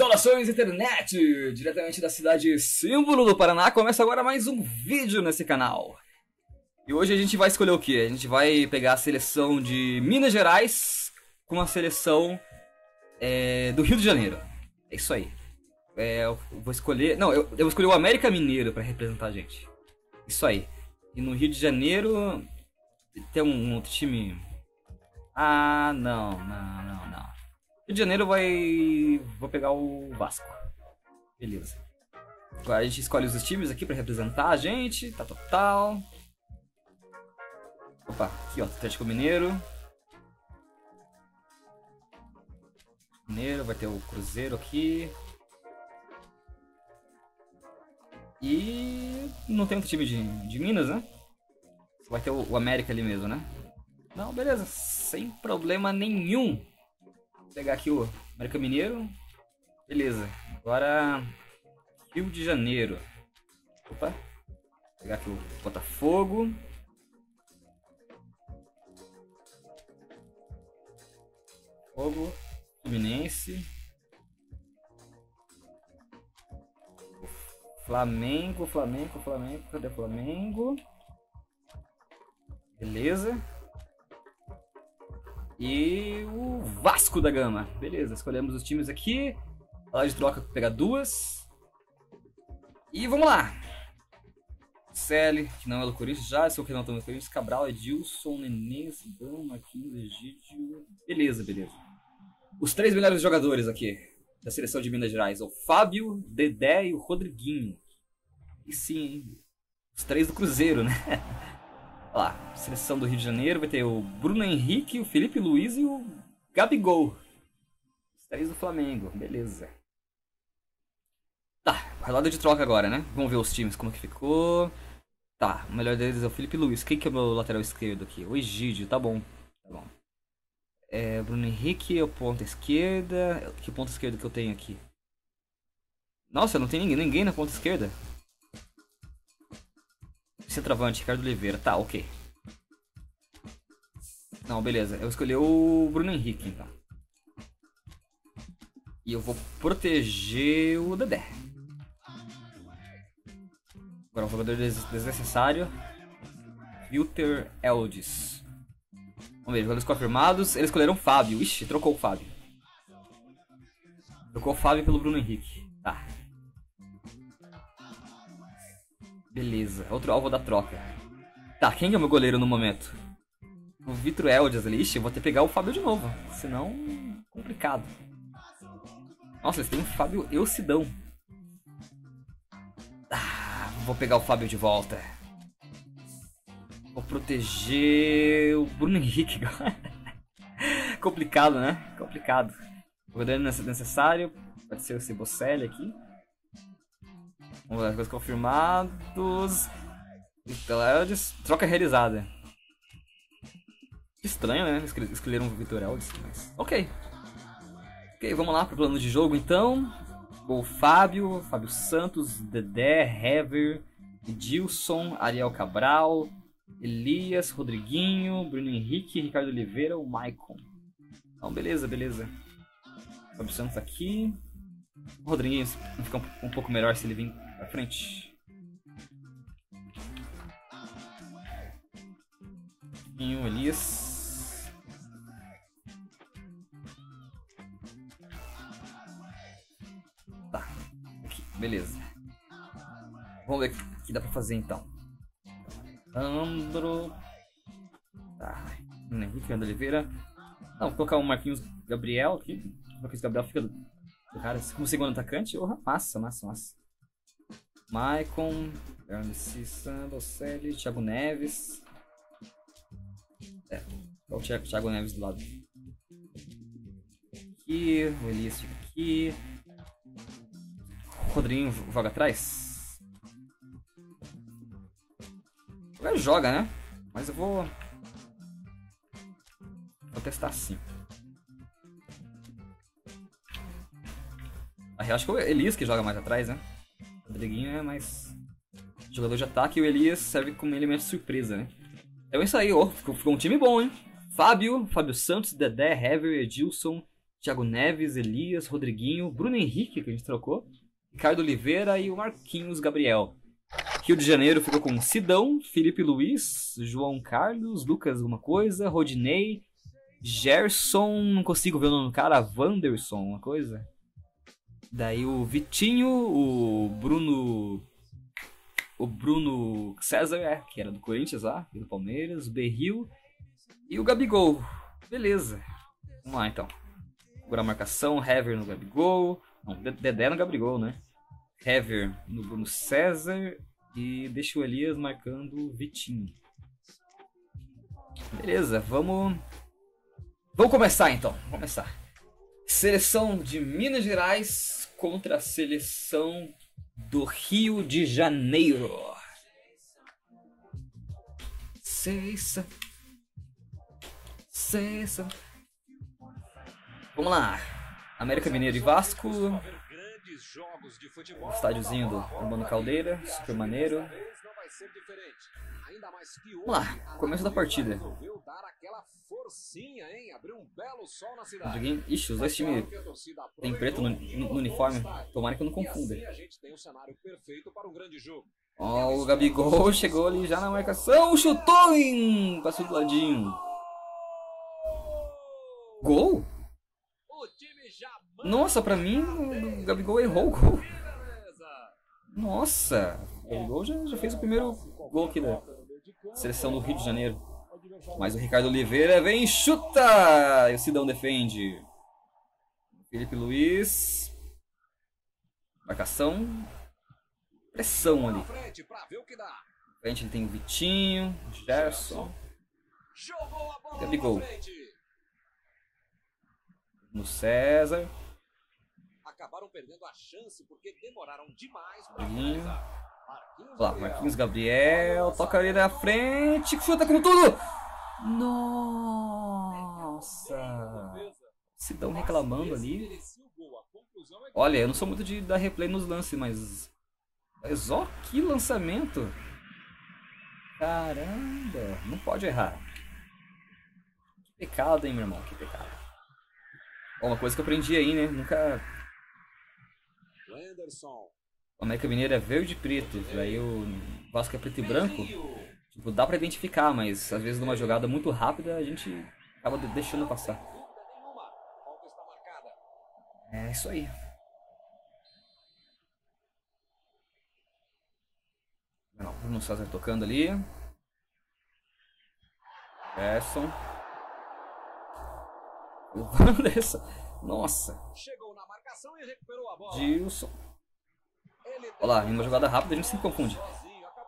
Saudações, internet! Diretamente da cidade símbolo do Paraná, começa agora mais um vídeo nesse canal. E hoje a gente vai escolher o quê? A gente vai pegar a seleção de Minas Gerais com a seleção do Rio de Janeiro. É isso aí. Eu vou escolher... Não, eu vou escolher o América Mineiro pra representar a gente. Isso aí. E no Rio de Janeiro... Tem um outro time... Ah, não. Rio de Janeiro vou pegar o Vasco. Beleza. Agora a gente escolhe os times aqui pra representar a gente. Tá total. Opa, aqui ó, Atlético Mineiro. Vai ter o Cruzeiro aqui. E não tem outro time de Minas, né? Vai ter o América ali mesmo, né? Não, beleza. Sem problema nenhum. Vou pegar aqui o América Mineiro. Beleza. Agora Rio de Janeiro. Opa. Vou pegar aqui o Botafogo. Fluminense. Flamengo. Cadê o Flamengo? Beleza. E o Vasco da Gama. Beleza, escolhemos os times aqui. Lá de troca, pegar duas. E vamos lá. Celi, que não é do Corinthians, já. Esse é o que não estamos do Corinthians. Cabral, Edilson, Nenê, Sidão, Marquinhos, Egídio. Beleza. Os três melhores jogadores aqui da seleção de Minas Gerais. O Fábio, Dedé e o Rodriguinho. E sim, os três do Cruzeiro, né? Olha lá, seleção do Rio de Janeiro vai ter o Bruno Henrique, o Filipe Luís e o Gabigol. Os três do Flamengo, beleza. Tá, rodada de troca agora, né? Vamos ver os times, como que ficou. Tá, o melhor deles é o Filipe Luís. Quem que é o meu lateral esquerdo aqui? O Egídio, tá bom. É, Bruno Henrique é o ponta esquerda. Que ponta esquerda que eu tenho aqui? Nossa, não tem ninguém na ponta esquerda. Centroavante, Ricardo Oliveira. Tá, ok. Não, beleza. Eu escolhi o Bruno Henrique, então. E eu vou proteger o Dedé. Agora um jogador desnecessário. Vitor Eldis. Vamos ver, jogadores confirmados. Eles escolheram o Fábio. Ixi, trocou o Fábio. Trocou o Fábio pelo Bruno Henrique. Tá. Beleza, outro alvo da troca. Tá, quem é o meu goleiro no momento? O Vitor Eldis ali. Ixi, eu vou ter que pegar o Fábio de novo. Senão, complicado. Nossa, eles têm o Fábio e o Sidão. Ah, vou pegar o Fábio de volta. Vou proteger o Bruno Henrique agora. Complicado, né? Complicado. O goleiro não é necessário. Pode ser o Cebocelli aqui. Vamos lá, coisas confirmadas. Troca realizada. Estranho, né? Escolheram o Vitor Eldis, mas... Ok, vamos lá pro plano de jogo, então. Gol Fábio, Fábio Santos, Dedé, Hever, Dilson, Ariel Cabral, Elias, Rodriguinho, Bruno Henrique, Ricardo Oliveira, o Maicon. Então, beleza. Fábio Santos aqui. O Rodriguinho fica um pouco melhor se ele vir pra frente. E o Elias. Tá. Aqui, beleza. Vamos ver o que dá pra fazer então. Andro. Tá. Ricardo Oliveira. Não, vou colocar o Marquinhos Gabriel aqui. O Marquinhos Gabriel fica... Cara, como segundo atacante, massa. Maicon, Anderson, Thiago Neves. O Thiago Neves do lado. Aqui, o Elias fica aqui. O Rodriguinho joga atrás. Ele joga, né? Mas eu vou testar sim. Acho que é o Elias que joga mais atrás, né? O Rodriguinho é mais jogador de ataque e o Elias serve como elemento surpresa, né? Então é isso aí, ó. Ficou um time bom, hein? Fábio Santos, Dedé, Hever, Edilson, Thiago Neves, Elias, Rodriguinho, Bruno Henrique, que a gente trocou, Ricardo Oliveira e o Marquinhos Gabriel. Rio de Janeiro ficou com Sidão, Filipe Luís, João Carlos, Lucas alguma coisa, Rodinei, Gerson, não consigo ver o nome do cara, Anderson, uma coisa. Daí o Vitinho, o Bruno César, que era do Corinthians lá, do Palmeiras, o Berril e o Gabigol. Beleza. Vamos lá então. Procurar a marcação, Hever no Gabigol. Não, Dedé no Gabigol, né? Hever no Bruno César e deixa o Elias marcando o Vitinho. Beleza, vamos começar então, vamos começar. Seleção de Minas Gerais contra a seleção do Rio de Janeiro. Sexta. Vamos lá, América Mineiro e Vasco. Estádiozinho do Urbano Caldeira, super maneiro. Vamos lá, começo da partida. Ixi, os dois times tem preto no uniforme. Tomara que eu não confunda. Ó, o Gabigol chegou ali já na marcação. Chutou e passou do ladinho. Gol? Nossa, pra mim o Gabigol errou o gol. Nossa, o Gabigol já fez o primeiro gol aqui da seleção do Rio de Janeiro. Mas o Ricardo Oliveira vem e chuta! E o Sidão defende. Filipe Luís. Marcação. Pressão ali. Na frente ele tem o Vitinho, o Gerson. Gabigol. No César. Acabaram perdendo a chance porque demoraram demais. Olha lá, Marquinhos Gabriel. Toca ali na frente. Chuta com tudo. Nossa. Sidão reclamando ali. Olha, eu não sou muito de dar replay nos lances, mas ó, que lançamento. Caramba. Não pode errar. Que pecado, hein, meu irmão. Que pecado. Uma coisa que eu aprendi aí, né? Nunca... O América Mineiro é verde e preto. Aí o Vasco é preto e branco. Tipo, dá pra identificar, mas às vezes numa jogada muito rápida a gente acaba deixando passar. É isso aí. Não, Bruno César tocando ali. Gerson. O Anderson. Nossa. Chegou na marcação e recuperou a bola. Dilson. Olha lá, em uma jogada rápida a gente se confunde.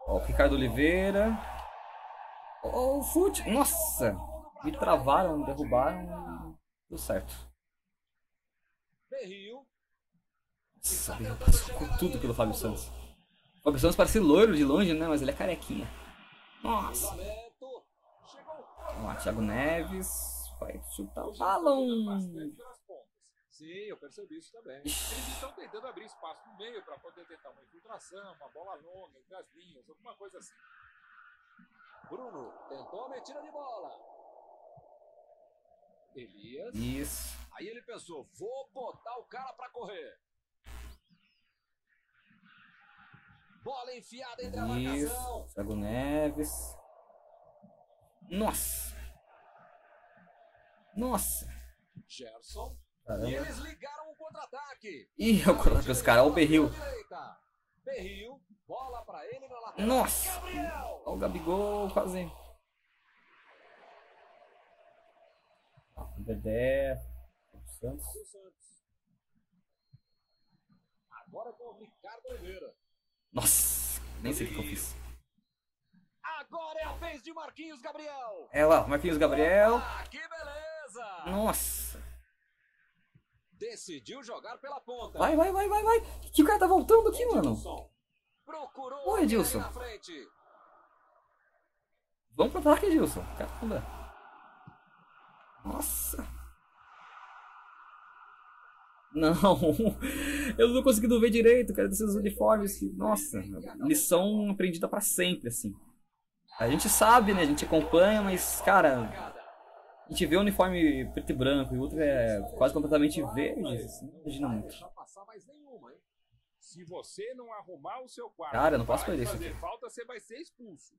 Ó, o Ricardo Oliveira. Ó, o fute. Nossa. Me travaram, derrubaram. Deu certo. Nossa, Berril passou com tudo pelo Fábio Santos. O Fábio Santos parece loiro de longe, né? Mas ele é carequinha. Nossa. Vamos lá, Thiago Neves. Vai chutar o balão. Sim, eu percebi isso também. Eles estão tentando abrir espaço no meio para poder tentar uma infiltração, uma bola longa, entre as linhas, alguma coisa assim. Bruno tentou a metida de bola. Elias. Isso. Aí ele pensou, vou botar o cara para correr. Bola enfiada entre a marcação. Thiago Neves. Nossa. Nossa! Gerson. Caramba. E eles ligaram o contra-ataque. Ih, o contra-ataque dos caras. Olha o Berril. Bola pra ele na lateral. Nossa! Gabriel. Olha o Gabigol fazendo. O Dedé. O Santos. Agora com o Ricardo Oliveira. Nossa! Nem sei o que eu fiz. Agora é a vez de Marquinhos Gabriel. É lá, Marquinhos Gabriel. Ah, que beleza! Nossa! Decidiu jogar pela ponta. Vai. Que o cara tá voltando aqui, mano. Ô, Edilson. Vamos pro ataque, Edilson. Caramba. Nossa. Não. Eu não tô conseguindo ver direito, cara, desses uniformes. Nossa. Lição aprendida pra sempre, assim. A gente sabe, né? A gente acompanha, mas, cara... a gente vê o uniforme preto e branco e o outro é quase completamente verde, assim, não imagina muito. Se você não arrumar o seu quarto, cara, eu não posso perder isso aqui. Falta, você vai ser expulso.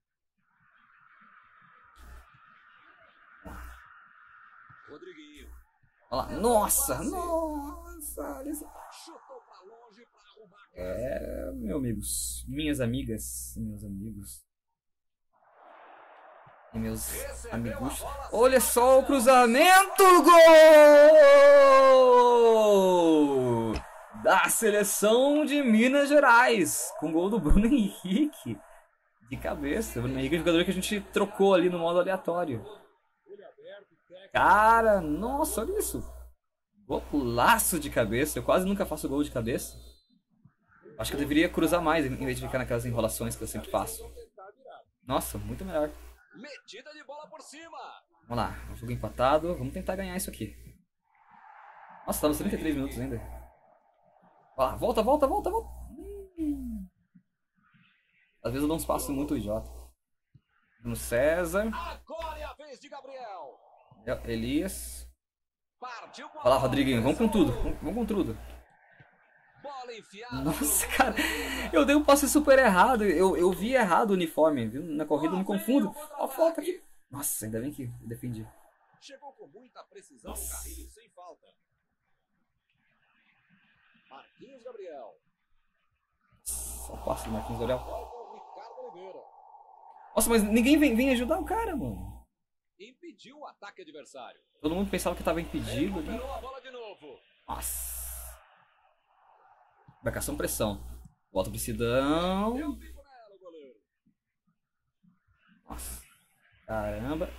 Rodriguinho. Olha lá. Nossa, nossa. Chutou pra longe pra arrumar. É, meus amigos, minhas amigas, meus amigos. E meus amigos. Olha só o cruzamento, gol! Da seleção de Minas Gerais, com gol do Bruno Henrique de cabeça. O Bruno Henrique é um jogador que a gente trocou ali no modo aleatório. Cara, nossa, olha isso. Golaço de cabeça. Eu quase nunca faço gol de cabeça. Acho que eu deveria cruzar mais em vez de ficar naquelas enrolações que eu sempre faço. Nossa, muito melhor. Metida de bola por cima. Vamos lá, um jogo empatado. Vamos tentar ganhar isso aqui. Nossa, tá nos 33 minutos ainda. Olha lá, volta, volta, volta, volta. Às vezes eu dou uns passos muito idiota. Bruno César. Agora é a vez de Gabriel. Elias. Olha lá, Rodriguinho, vamos com tudo. Vamos com tudo. Nossa, cara, eu dei um passe super errado. Eu vi errado o uniforme, viu? Na corrida eu me confundo. Ó, a falta aqui. Nossa, ainda bem que eu defendi. Chegou com muita precisão, carrinho sem falta. Marquinhos Gabriel. Só passe do Marquinhos Gabriel. Nossa, mas ninguém vem ajudar o cara, mano. Impediu o ataque adversário. Todo mundo pensava que tava impedido. Né? A bola de novo. Nossa. Marcação, pressão. Volta pro Sidão. Nossa. Caramba.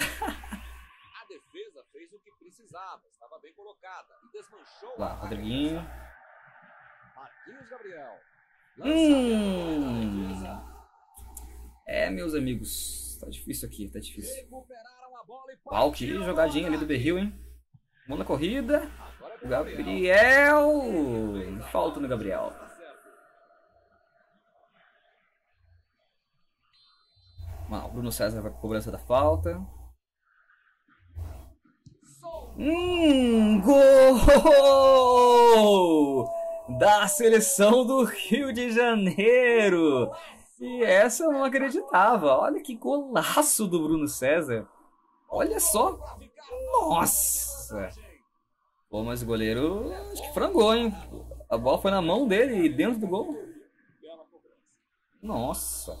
A defesa fez o que precisava. Estava bem colocada. E desmanchou. Lá, Rodriguinho. Marquinhos Gabriel. É, meus amigos. Tá difícil aqui, tá difícil. Uau, que jogadinha ali do Berril, hein? Mão na corrida. O Gabriel. Falta no Gabriel. O Bruno César vai pra cobrança da falta. Gol! Da seleção do Rio de Janeiro! E essa eu não acreditava. Olha que golaço do Bruno César. Olha só. Nossa. Pô, mas o goleiro acho que frangou, hein? A bola foi na mão dele e dentro do gol. Nossa.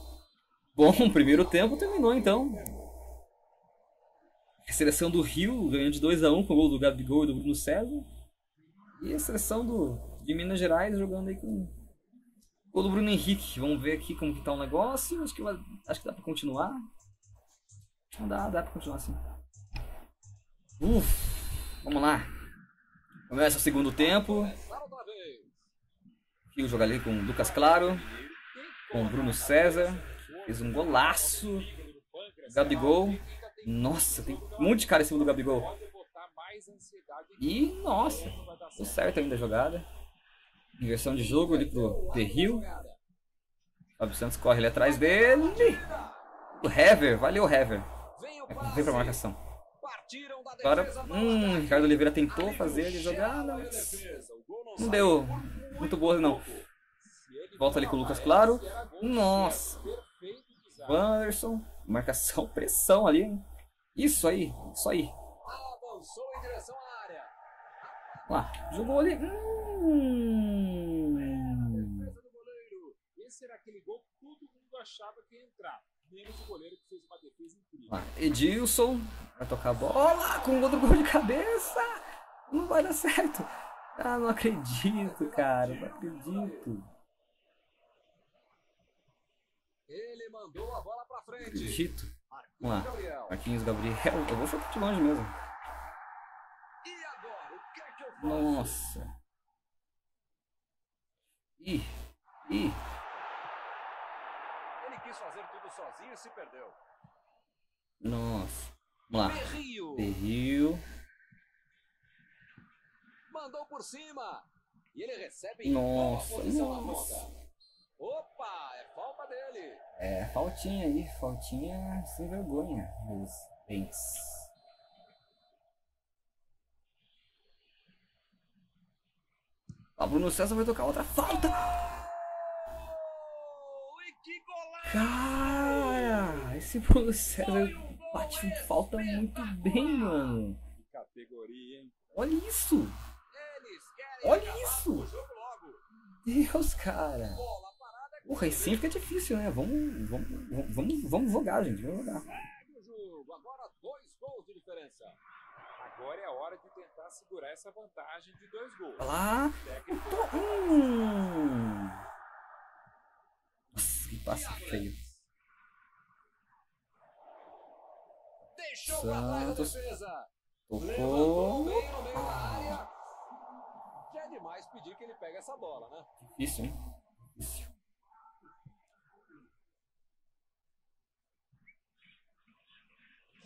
Bom, o primeiro tempo terminou, então. A seleção do Rio ganhou de 2-1 com o gol do Gabigol e do Bruno César. E a seleção de Minas Gerais jogando aí com... Gol do Bruno Henrique, vamos ver aqui como que tá o negócio, acho que dá pra continuar. Dá pra continuar sim. Vamos lá. Começa o segundo tempo. Rio joga ali com o Lucas Claro, com o Bruno César, fez um golaço. Gabigol, nossa, tem um monte de cara em cima do Gabigol. E, nossa, deu certo ainda a jogada. Inversão de jogo ali pro Berril. Fábio Santos corre ali atrás dele. O Hever, valeu Hever. Vem pra marcação. Agora, Ricardo Oliveira tentou fazer ali a jogada. Não deu muito boa não. Volta ali com o Lucas Claro. Nossa. Anderson. Marcação, pressão ali. Hein? Isso aí, isso aí. Lá, jogou ali. Edilson vai tocar a bola com outro gol de cabeça. Não vai dar certo. Ah, não acredito, cara. Não acredito. Ele mandou a bola pra frente. Acredito. Vamos lá. Marquinhos Gabriel. Eu vou chutar de longe mesmo. Nossa. Ih. Fazer tudo sozinho e se perdeu. Nossa. Vamos lá. Berril. Mandou por cima. E ele recebe. Nossa. Opa, é falta dele. É, faltinha aí. Faltinha sem vergonha. Meus bens. A Bruno César vai tocar outra falta. Cara, esse Bruno César bate falta muito bem, mano. Olha isso. Olha isso. Deus, cara. Porra, e sempre que é difícil, né? Vamos jogar, gente. Vamos jogar. Agora 2 gols de diferença. Agora é a hora de tentar segurar essa vantagem de 2 gols. Olha lá. Nossa, que passe feio. Deixou pra trás a defesa. Tocou. Já é demais pedir que ele pegue essa bola, né? Difícil, hein? Difícil.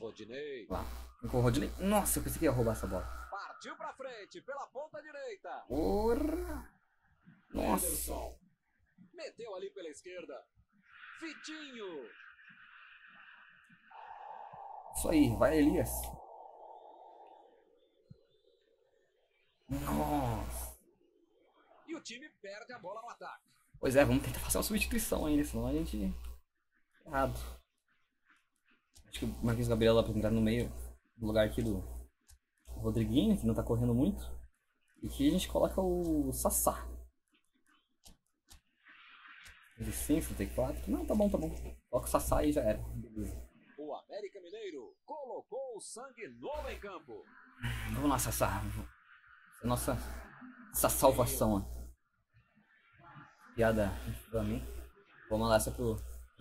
Rodinei. Lá. Com o Rodinei. Nossa, eu pensei que ia roubar essa bola. Partiu pra frente, pela ponta direita. Porra. Nossa. Anderson. Meteu ali pela esquerda. Vitinho. Isso aí, vai, Elias. Nossa. E o time perde a bola no ataque. Pois é, vamos tentar fazer uma substituição ainda, senão a gente... Errado. Acho que o Marquinhos Gabriel lá pra entrar no meio, no lugar aqui do Rodriguinho, que não tá correndo muito. E aqui a gente coloca o Sassá. 35, 34. Não, tá bom, tá bom. Coloca o Sassá e já era. Beleza. O América Mineiro colocou o sangue novo em campo. Vamos lá, Sassá. Nossa, essa salvação, ó. Piada pra mim. Vou mandar essa pro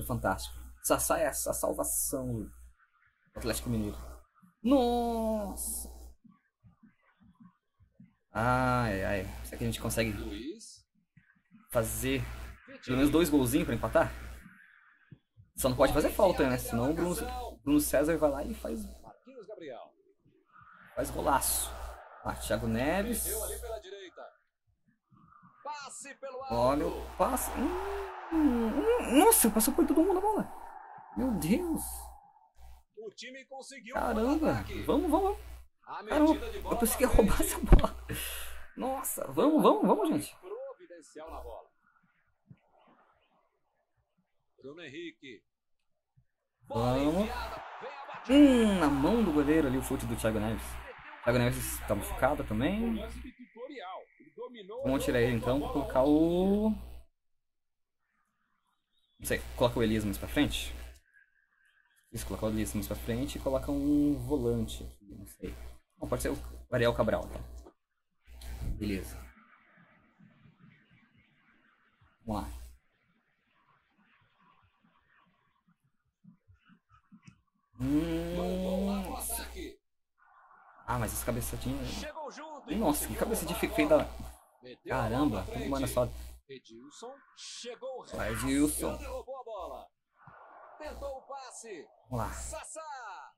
Fantástico. Sassá é essa salvação do Atlético Mineiro. Nossa! Ai, ai. Será que a gente consegue fazer pelo menos 2 golzinhos pra empatar? Só não pode fazer falta, né? Senão o Bruno César vai lá e faz... Faz golaço. Ah, Thiago Neves. Olha o passe. Nossa, passou por todo mundo a bola. Meu Deus! O time conseguiu. Caramba! Vamos! Caramba, eu pensei que ia roubar essa bola. Nossa, vamos, gente! Providencial na bola. Bruno Henrique. Vamos! Na mão do goleiro ali o chute do Thiago Neves. O Thiago Neves tá machucado também. Vamos tirar ele então, colocar o... Não sei, coloca o Elias mais pra frente. Isso, coloca o Edilson mais pra frente e coloca um volante aqui, não sei. Não, pode ser o Ariel Cabral, tá? Beleza. Vamos lá. Nossa. Ah, mas essa cabeçadinha... Nossa, que cabeçadinha feia da... Caramba, mano, só... Edilson chegou. Vai, Dilson. Tentou o passe. Vamos lá. Sassá.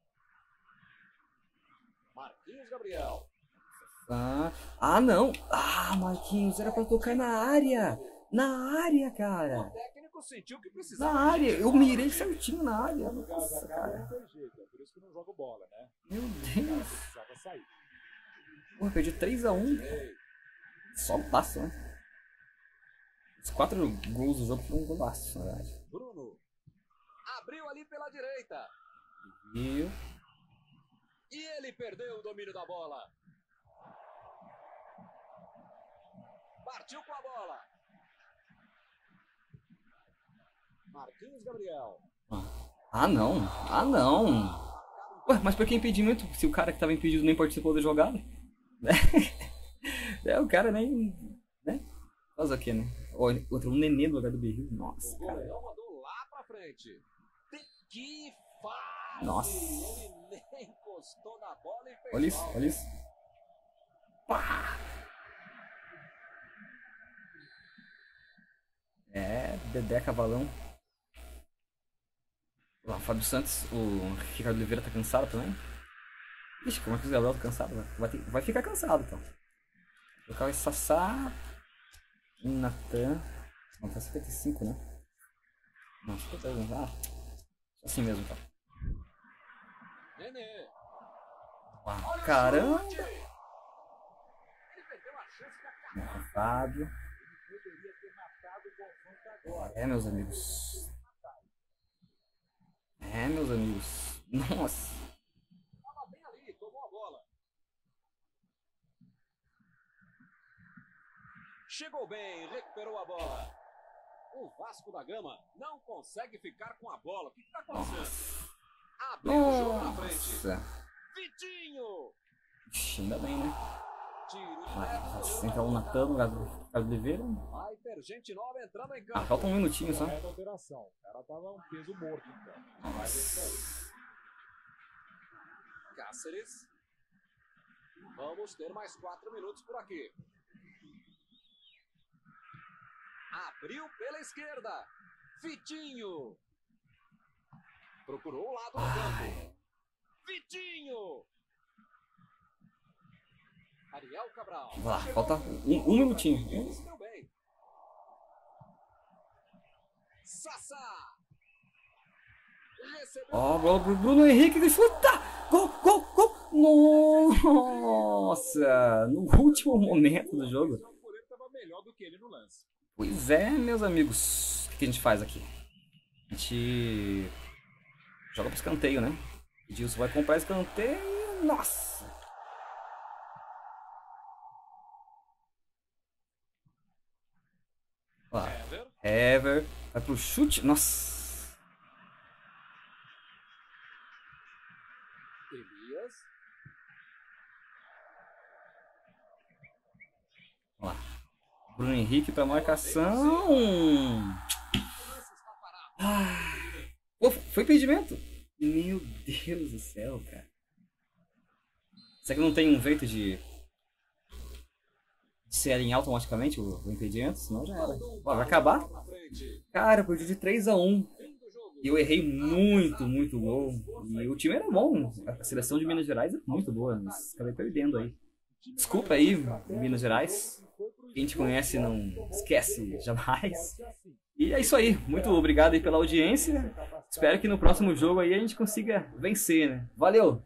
Marquinhos Gabriel. Ah, não. Ah, Marquinhos, era pra tocar na área. Na área, cara. O técnico sentiu que precisava. Na área. Eu mirei certinho na área. Nossa, cara. Por isso que não jogo bola, né? Meu Deus. Pô, perdi 3 a 1. Só um passo, né? Os 4 gols do jogo foram um golaço, na verdade. Bruno. Abriu ali pela direita. E ele perdeu o domínio da bola. Partiu com a bola. Marquinhos Gabriel. Ah, não. Ué, mas por que impedimento? Se o cara que estava impedido nem participou da jogada. Né? É, o cara nem... Né? Faz aqui, né? Olha, outro nenê do lugar do Berril. Nossa, cara. Que fase! Nossa! Ele nem encostou na bola e fez. Olha isso, olha isso. Pá! É, Dedé cavalão. Lá, o Fábio Santos, o Ricardo Oliveira tá cansado também. Ixi, como é que o Gabriel tá cansado? Vai ficar cansado, então. O carro é Sassá. Natan. Não, tá 55, né? Não, 55. Ah. Assim mesmo, tá? Caramba! Fábio. É, meus amigos. Nossa. Chegou bem, recuperou a bola. O Vasco da Gama não consegue ficar com a bola. O que está acontecendo? Abriu o jogo na frente. Vitinho. Ixi, ainda bem, né? Sentar um na cama, Ricardo Oliveira. Vai ter gente nova entrando em campo. Falta um minutinho só. O cara tava um peso morto, então. Vai descer. Cáceres. Vamos ter mais 4 minutos por aqui. Abriu pela esquerda. Vitinho. Procurou o lado do campo. Vitinho. Ariel Cabral. Lá, falta um minutinho. Sassá. Ó, bola pro Bruno Henrique. Deixa eu chutar. Gol. Nossa. No último momento do jogo. Pois é, meus amigos. O que a gente faz aqui? A gente joga pro escanteio, né? O Dilson vai comprar escanteio. Nossa! Lá. Hever. Vai pro chute. Nossa! Elias. Vamos lá. Bruno Henrique para marcação. Oh, foi impedimento? Meu Deus do céu, cara. Será que não tem um jeito de ser alinhado automaticamente o impedimento? Senão já era. Ó, vai acabar? Cara, eu perdi de 3-1. E eu errei muito gol. E o time era bom. A seleção de Minas Gerais é muito boa, mas acabei perdendo aí. Desculpa aí, Minas Gerais. Quem te conhece não esquece jamais. E é isso aí. Muito obrigado aí pela audiência. Espero que no próximo jogo aí a gente consiga vencer, né? Valeu!